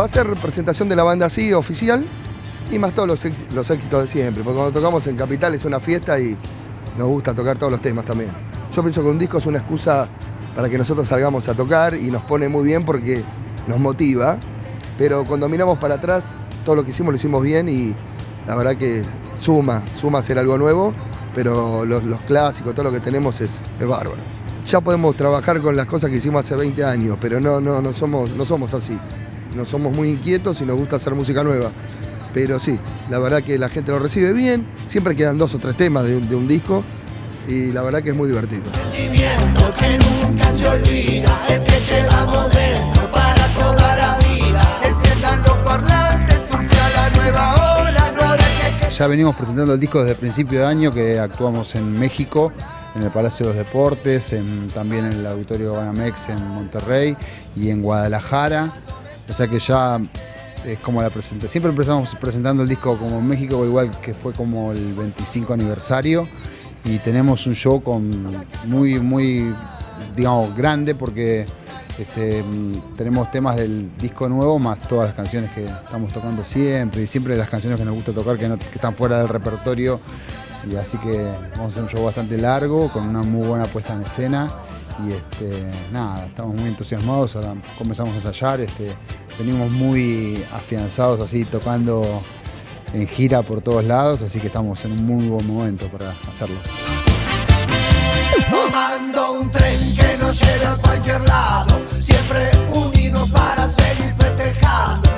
Va a ser representación de la banda así, oficial, y más todos los éxitos de siempre, porque cuando tocamos en Capital es una fiesta y nos gusta tocar todos los temas también. Yo pienso que un disco es una excusa para que nosotros salgamos a tocar y nos pone muy bien porque nos motiva, pero cuando miramos para atrás, todo lo que hicimos lo hicimos bien y la verdad que suma hacer algo nuevo, pero los clásicos, todo lo que tenemos es bárbaro. Ya podemos trabajar con las cosas que hicimos hace 20 años, pero no somos así. No somos muy inquietos y nos gusta hacer música nueva. Pero sí, la verdad que la gente lo recibe bien, siempre quedan 2 o 3 temas de un disco y la verdad que es muy divertido. Sentimiento que nunca se olvida, el que llevamos dentro para toda la vida. Enciendan los parlantes, surja la nueva ola, no dejes que... Ya venimos presentando el disco desde el principio de año, que actuamos en México, en el Palacio de los Deportes, también en el Auditorio Banamex en Monterrey y en Guadalajara. O sea que ya... es como la presentación. Siempre empezamos presentando el disco como en México, igual que fue como el 25 aniversario. Y tenemos un show con muy, digamos, grande porque tenemos temas del disco nuevo más todas las canciones que estamos tocando siempre. Y siempre las canciones que nos gusta tocar que están fuera del repertorio. Y así que vamos a hacer un show bastante largo con una muy buena puesta en escena. Y nada, estamos muy entusiasmados, ahora comenzamos a ensayar, venimos muy afianzados así tocando en gira por todos lados, así que estamos en un muy buen momento para hacerlo. Tomando un tren que nos lleva a cualquier lado, siempre unidos para seguir festejando.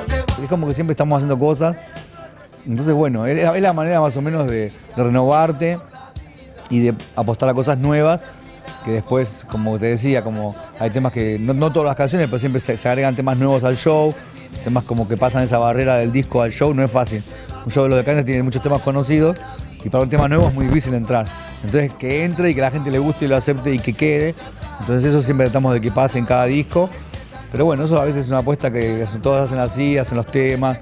Es como que siempre estamos haciendo cosas, entonces bueno, es la manera más o menos de renovarte y de apostar a cosas nuevas. Que después, como te decía, como hay temas que, no todas las canciones, pero siempre se agregan temas nuevos al show, temas como que pasan esa barrera del disco al show, no es fácil. Un show de los Decanes tiene muchos temas conocidos y para un tema nuevo es muy difícil entrar. Entonces que entre y que la gente le guste y lo acepte y que quede. Entonces eso siempre tratamos de que pase en cada disco. Pero bueno, eso a veces es una apuesta que todos hacen así, hacen los temas,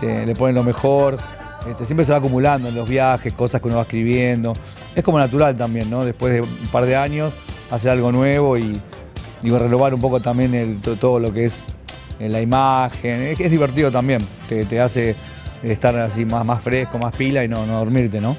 le ponen lo mejor. Siempre se va acumulando en los viajes, cosas que uno va escribiendo. Es como natural también, ¿no? Después de un par de años, hacer algo nuevo y renovar un poco también todo lo que es la imagen. Es divertido también, te hace estar así más fresco, más pila y no dormirte, ¿no?